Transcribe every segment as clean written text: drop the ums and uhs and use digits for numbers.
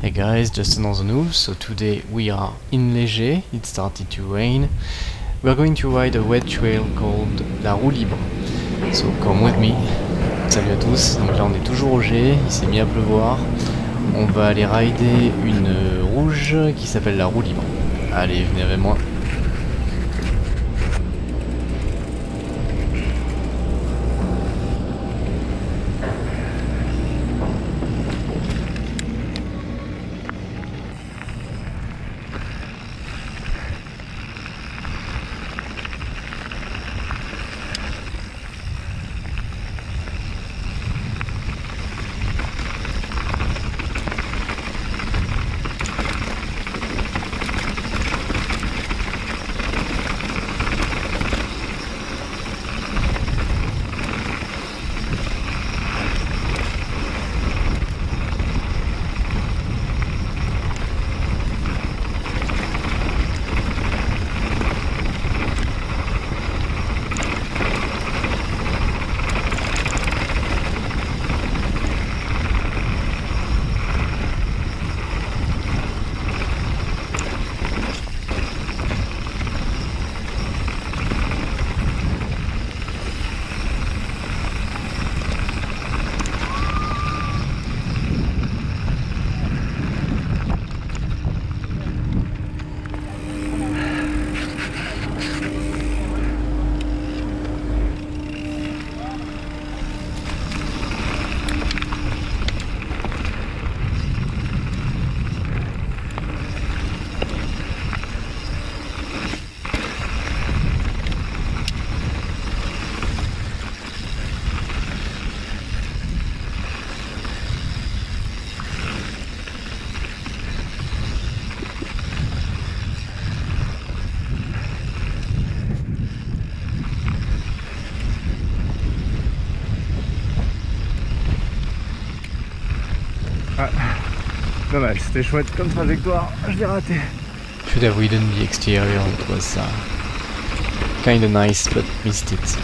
Hey guys, just another news. So today we are in Les Gets. It started to rain. We're going to ride a wet trail called La Roue Libre. So come with me. Salut à tous. Donc là on est toujours au Gets, il s'est mis à pleuvoir. On va aller rider une rouge qui s'appelle La Roue Libre. Allez, venez avec moi. Pas mal, c'était chouette comme trajectoire, je l'ai raté. Should have ridden the exterior, it was kinda nice but missed it.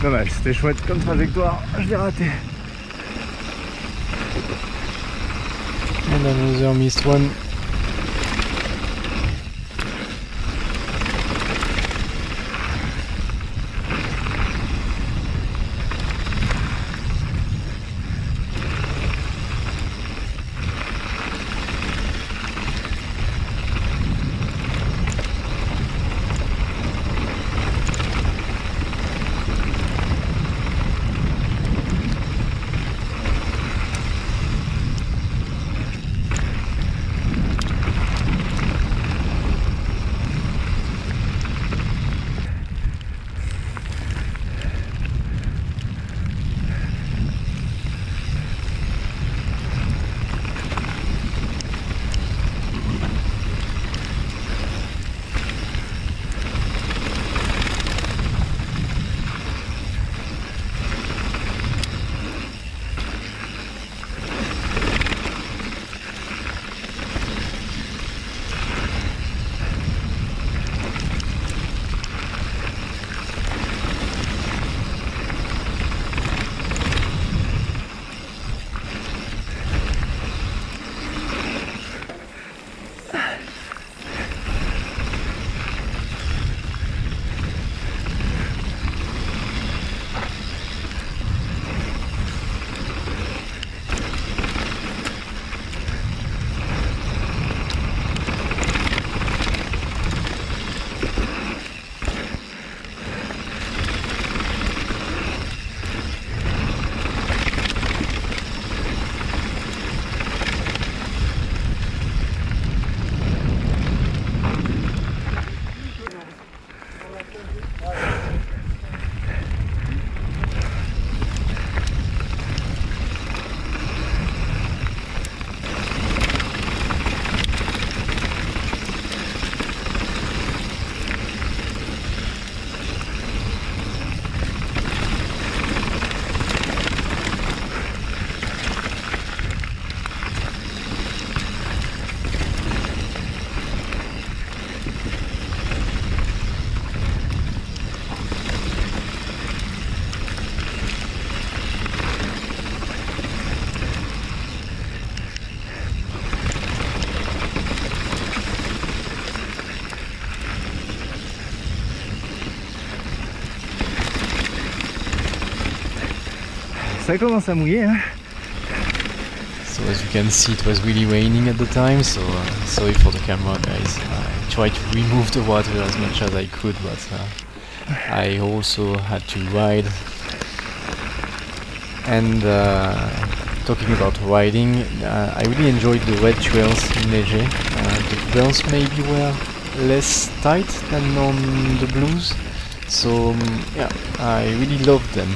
Pas mal, c'était chouette comme trajectoire, je l'ai raté. And another missed one. ça commence à mouiller. Hein. So as you can see, it was really raining at the time, so sorry for the camera, guys. I tried to remove the water as much as I could, but I also had to ride. And talking about riding, I really enjoyed the red trails in Léger. The bells maybe were less tight than on the blues, so yeah, I really loved them.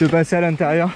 De passer à l'intérieur.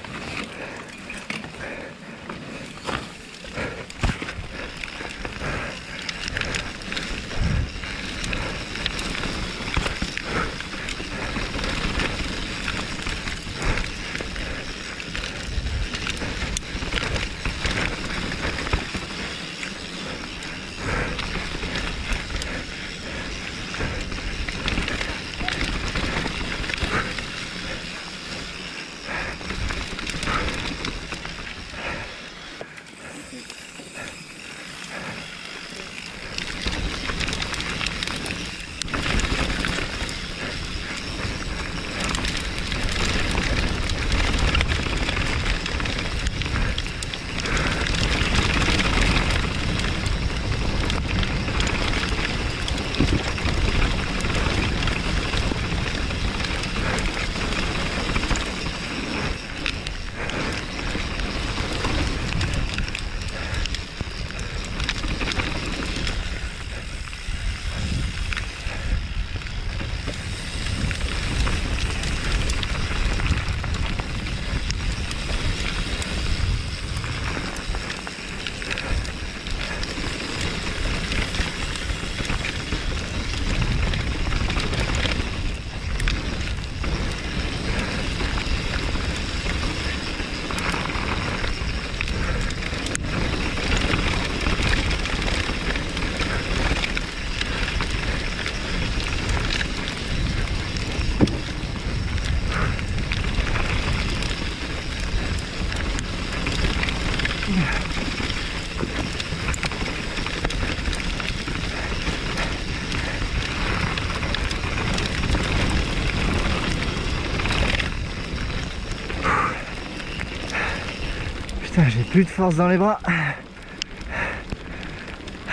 J'ai plus de force dans les bras.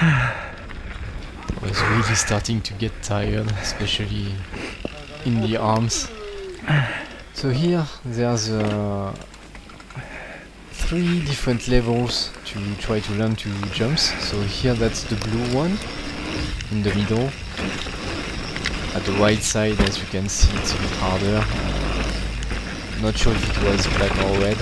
I was really starting to get tired, especially in the arms. So here there's three different levels to try to learn to jump. So here that's the blue one in the middle. At the right side, as you can see, it's a bit harder. Not sure if it was black or red.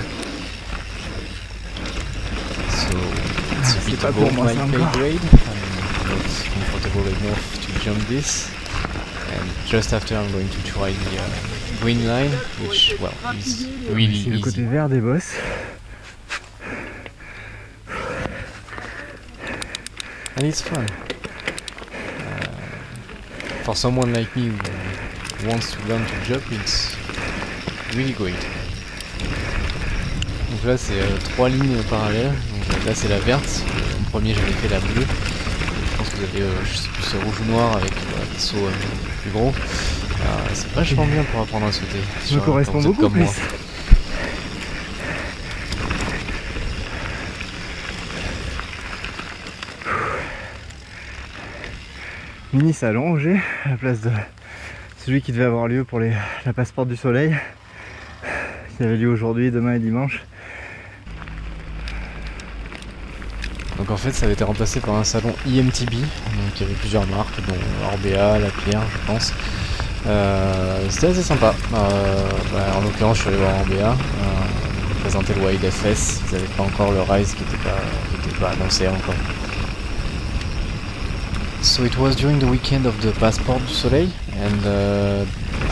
It's above my pay grade, I'm not comfortable enough to jump this, and just after I'm going to try the green line, which, well, is really easy. Le côté vert des bosses. And it's fun. For someone like me who wants to learn to jump, it's really great. Donc là c'est 3 lignes parallèles. Donc là c'est la verte. Le premier j'avais fait la bleue. Je pense que vous avez je sais plus, rouge ou noir avec des sauts plus gros. C'est vachement bien pour apprendre à sauter. Ça me correspond beaucoup comme plus. Moi. Mini salon Angers, à la place de celui qui devait avoir lieu pour la Passport du Soleil, qui avait lieu aujourd'hui, demain et dimanche. Donc en fait ça avait été remplacé par un salon EMTB, donc il y avait plusieurs marques, dont Orbea, Lapierre je pense. C'était assez sympa. En l'occurrence je suis allé voir Orbea, présenter le Wild FS, ils n'avaient pas encore le Rise qui n'était pas annoncé encore. So it was during the weekend of the Passport du Soleil, and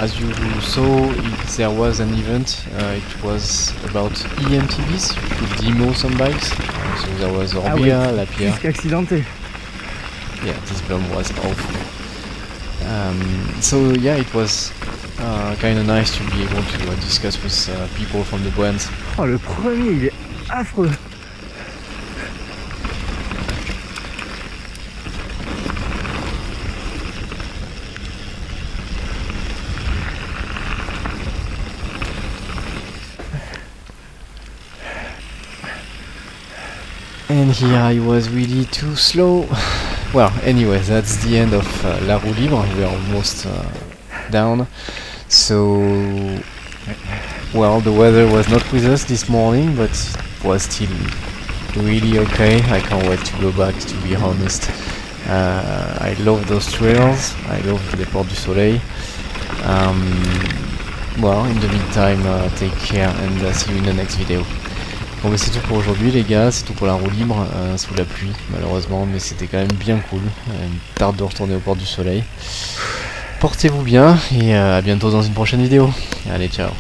as you saw, there was an event. It was about EMTBs. You could demo some bikes. So there was Orbea, Lapierre. Yeah, this bomb was awful. So yeah, it was kind of nice to be able to discuss with people from the brands. Oh, le premier, il est affreux. And here I was really too slow. Well, anyway, that's the end of La Roue Libre. We're almost down. So, well, the weather was not with us this morning, but it was still really okay. I can't wait to go back, to be honest. I love those trails. I love Les Portes du Soleil. Well, in the meantime, take care and see you in the next video. Bon mais c'est tout pour aujourd'hui les gars, c'est tout pour La Roue Libre, sous la pluie malheureusement, mais c'était quand même bien cool, une tarte de retourner aux Portes du Soleil. Portez-vous bien et à bientôt dans une prochaine vidéo. Allez, ciao.